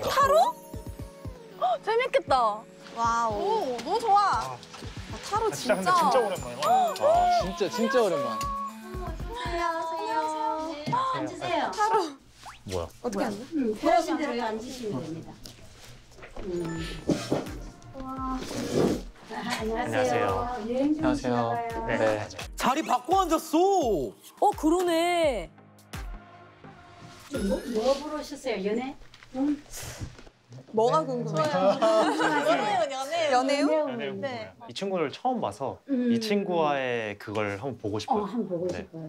타로? 재밌겠다. 와우. 오, 너무 좋아. 아, 타로 진짜. 근데 진짜 오랜만이야. 아, 진짜 오랜만. 안녕하세요. 앉으세요. 타로. 뭐야? 어떻게 앉아? 편하신 대로 여기 앉으시면 됩니다. 와. 안녕하세요. 여행 중이신가요? 네. 자리 바꿔 앉았어. 어, 그러네. 뭐 보러 오셨어요? 연애? 응? 뭐가 궁금해요? 연애요? 네. 이 친구를 처음 봐서 이 친구와의 그걸 한번 보고 싶어요. 한번 보고 싶어요.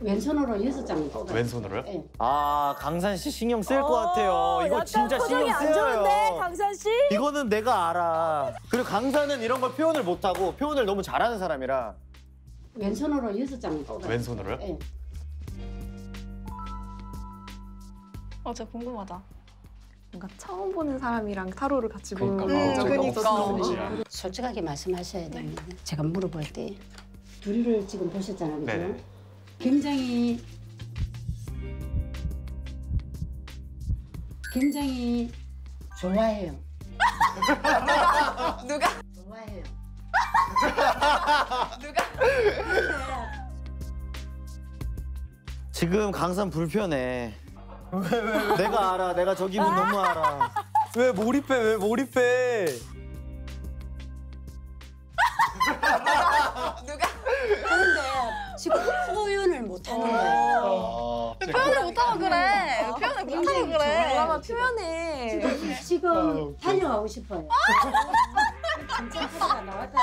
왼손으로 6장을 뽑아요. 왼손으로요? 네. 아, 강산 씨 신경 쓸 것 같아요. 이거 진짜 신경 쓰여요. 표정이 안 좋은데, 강산 씨? 이거는 내가 알아. 그리고 강산은 이런 걸 표현을 못하고 표현을 너무 잘하는 사람이라. 왼손으로 6장을 뽑아요. 왼손으로요? 네. 진짜 궁금하다. 뭔가 처음 보는 사람이랑 타로를 같이 보는 거니까. 솔직하게 말씀하셔야 됩니다. 네. 제가 물어볼 때 둘이를 지금 보셨잖아요, 그죠? 네. 굉장히 좋아해요. 누가? 좋아해요. 누가? 지금 강산 불편해. 왜? 내가 알아. 내가 저 기분 너무 알아. 왜 몰입해? 누가? 근데 지금 표현을 못하는 거예요. 표현을 못하고 그래. 뭐라면 표현해. 지금 달려가고 싶어요. 진짜 표가 나왔다.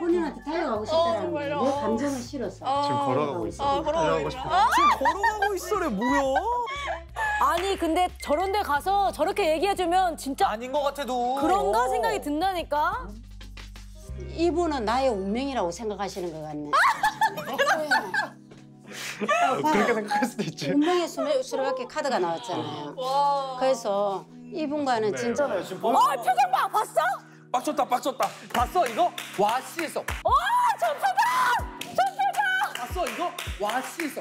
본인한테 달려가고 싶다라는 거예요. 내 감정을 실어서. 지금 걸어가고 있어. 달려가고 싶어. 지금 걸어가고 있어래. 뭐야? 아니 근데 저런 데 가서 저렇게 얘기해주면 진짜 아닌 것 같아도 그런가 생각이 든다니까? 이분은 나의 운명이라고 생각하시는 것 같네. 그렇게 생각할 수도 있지. 운명의 수레바퀴 카드가 나왔잖아요. 와. 그래서 이분과는 네, 진짜... 네, 표정 봐! 봤어? 빡쳤다. 봤어 이거? 와 씨에서. 저 표정! 봤어 이거? 와 씨에서.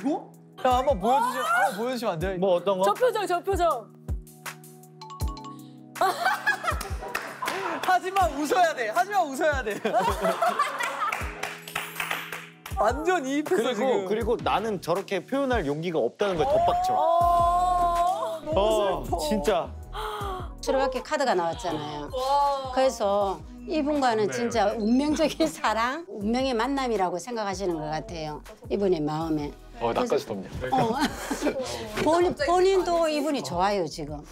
이거? 야, 한번 보여주시면 안 돼요? 뭐 어떤 거? 저 표정. 하지만 웃어야 돼. 완전 이입했어 지금. 그리고 나는 저렇게 표현할 용기가 없다는 거에 덧박쳐. 너무 슬퍼. 진짜. 수레바퀴 카드가 나왔잖아요. 그래서 이분과는 진짜 운명적인 사랑, 운명의 만남이라고 생각하시는 것 같아요. 이분의 마음에. 나까지 덥냐. 본인도 이분이 좋아요, 지금.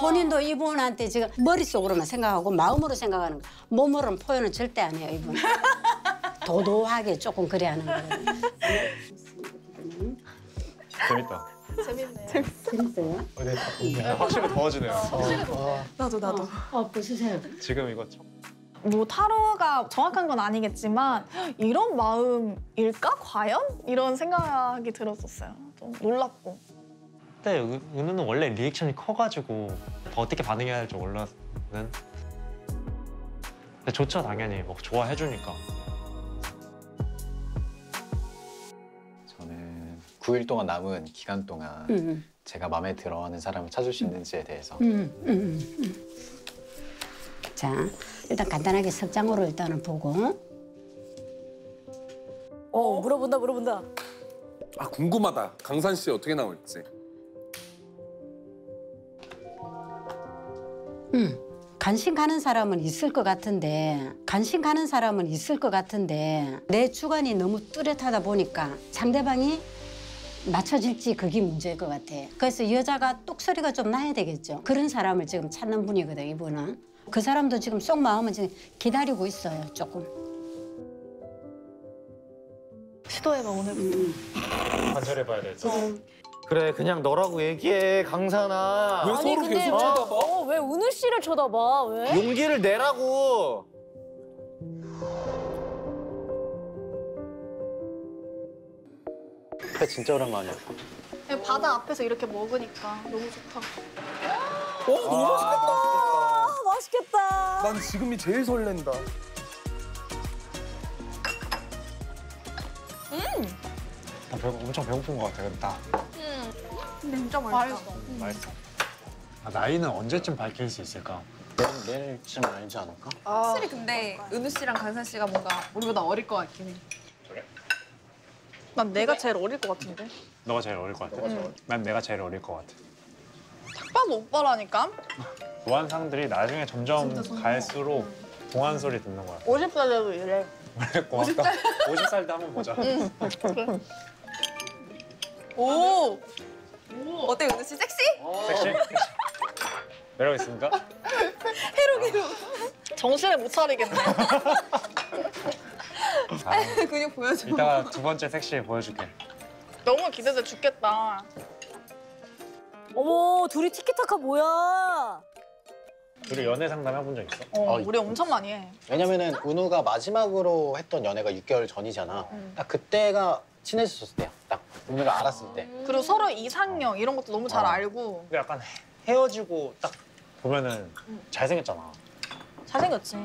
본인도 이분한테 지금 머릿속으로만 생각하고 마음으로 생각하는 거. 몸으로는 표현은 절대 안 해요, 이분. 도도하게 조금 그래 하는 거예요. 재밌다. 재밌네요. 재밌어요? 네, 확실히 더워지네요. 나도. 보세요. 지금 이거 참. 뭐 타로가 정확한 건 아니겠지만 이런 마음일까? 과연? 이런 생각이 들었었어요. 좀 놀랍고. 그때 은우는 원래 리액션이 커가지고 더 어떻게 반응해야 할지 몰랐는. 근데 좋죠 당연히 막 좋아해주니까. 저는 9일 동안 남은 기간 동안 제가 마음에 들어하는 사람을 찾을 수 있는지에 대해서. 자, 일단 간단하게 석장으로 일단은 보고. 물어본다. 아, 궁금하다. 강산 씨 어떻게 나올지. 관심 가는 사람은 있을 것 같은데 내 주관이 너무 뚜렷하다 보니까 상대방이 맞춰질지 그게 문제일 것 같아. 그래서 여자가 똑소리가 좀 나야 되겠죠. 그런 사람을 지금 찾는 분이거든, 이분은. 그 사람도 지금 속 마음은 지금 기다리고 있어요, 조금. 시도해봐, 오늘부터. 관찰해봐야 되죠. 그래, 그냥 너라고 얘기해, 강산아. 왜 서로 계속 쳐다봐? 왜 은우 씨를 쳐다봐, 왜? 용기를 내라고! 그래, 진짜 오랜만이야. 바다 앞에서 이렇게 먹으니까 너무 좋다. 너무 맛있겠다. 난 지금이 제일 설렌다. 나 엄청 배고픈 것 같아, 근데 나. 근데 진짜 맛있어. 맛있어. 아, 나이는 언제쯤 밝힐 수 있을까? 내일쯤 알지 않을까? 아, 확실히 근데 은우 씨랑 강산 씨가 뭔가 우리보다 어릴 것 같긴 해. 그래? 난 내가 제일 어릴 것 같은데? 너가 제일 어릴 것 같아. 난 내가 제일 어릴 것 같아. 딱 봐도 오빠라니까? 노안상들이 나중에 점점 갈수록 동안 소리 듣는 거야. 50살에도 이래. 그래, 고맙다. 50살 때 한번 보자. 그래. 오! 오! 어때, 은우 씨? 섹시? 섹시? 매력 있습니까? 해로기로. 정신을 못 차리겠네. 아, 근육 보여줘. 이따가 두 번째 섹시 보여줄게. 너무 기대돼 죽겠다. 어머, 둘이 티키타카 뭐야? 둘이 연애 상담 해본 적 있어? 우리 엄청 많이 해. 왜냐면은 은우가 마지막으로 했던 연애가 6개월 전이잖아. 딱 그때가 친해졌을 때야. 딱 은우가 알았을 때. 그리고 서로 이상형 이런 것도 너무 잘 알고. 근데 약간 헤어지고 딱 보면은 잘생겼잖아. 잘생겼지.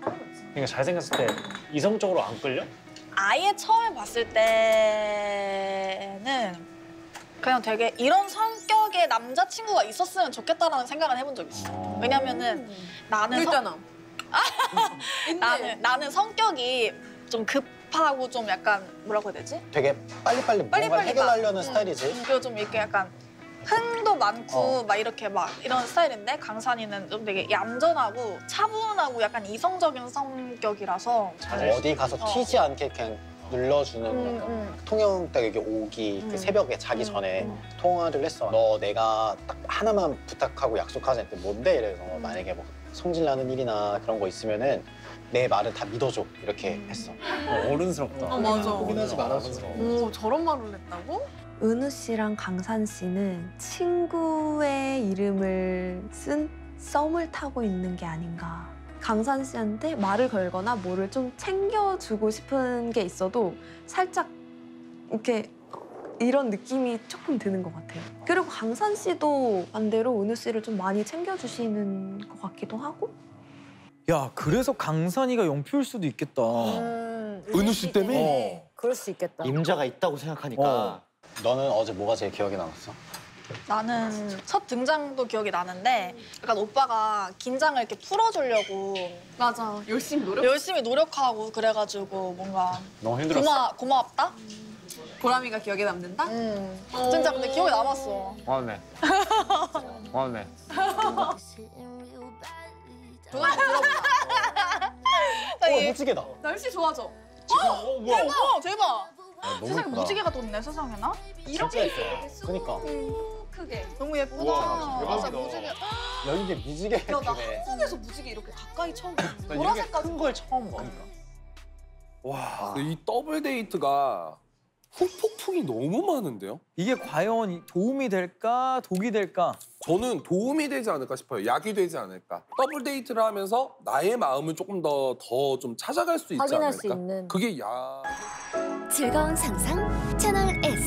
그러니까 잘생겼을 때 이성적으로 안 끌려? 아예 처음에 봤을 때는 그냥 되게 이런 성격의 남자친구가 있었으면 좋겠다라는 생각을 해본 적이 있어. 왜냐면은 나는 나는 성격이 좀 급하고 좀 약간 뭐라고 해야 되지? 되게 빨리빨리 뭔가 해결하려는 스타일이지. 그리고 좀 이렇게 약간 흥도 많고 막 이렇게 막 이런 스타일인데 강산이는 좀 되게 얌전하고 차분하고 약간 이성적인 성격이라서 어디 가서 튀지 않게 그냥 눌러주는 통영 딱 여기 오기 그 새벽에 자기 전에 통화를 했어. 너 내가 딱 하나만 부탁하고 약속하자. 뭔데? 이래서 만약에 뭐 성질나는 일이나 그런 거 있으면은 내 말을 다 믿어줘. 이렇게 했어. 어른스럽다. 아, 맞아. 고민하지 말아서. 오, 저런 말을 했다고? 은우 씨랑 강산 씨는 친구의 이름을 쓴 썸을 타고 있는 게 아닌가. 강산 씨한테 말을 걸거나 뭐를 좀 챙겨주고 싶은 게 있어도 살짝 이렇게 이런 느낌이 조금 드는 것 같아요. 그리고 강산 씨도 반대로 은우 씨를 좀 많이 챙겨주시는 것 같기도 하고. 야, 그래서 강산이가 영표일 수도 있겠다. 은우 씨 때문에? 그럴 수 있겠다. 임자가 있다고 생각하니까. 너는 어제 뭐가 제일 기억에 남았어? 나는 첫 등장도 기억이 나는데 약간 오빠가 긴장을 이렇게 풀어주려고 맞아 열심히 노력하고 그래가지고 뭔가 너무 힘들었어. 고맙다? 보람이가 기억에 남는다? 진짜 근데 기억에 남았어. 고맙네. 고맙네. 무지개다. 날씨 좋아져. 대박 대박. 야, 세상에 무지개가 돋네, 세상에나? 이렇게 있어. 그니까. 크게. 너무 예쁘다. 우와, 맞아, 무지개. 야, 이게 무지개. 야, 나 한국에서 무지개 이렇게 가까이 처음 봐. 보라색까지 큰 걸 처음 봐. 그러니까. 와, 이 더블 데이트가 후폭풍이 너무 많은데요? 이게 과연 도움이 될까, 독이 될까? 저는 도움이 되지 않을까 싶어요. 약이 되지 않을까. 더블 데이트를 하면서 나의 마음을 조금 더 좀 찾아갈 수 있지 않을까? 확인할 수 있는. 그게 약. 즐거운 상상 채널S.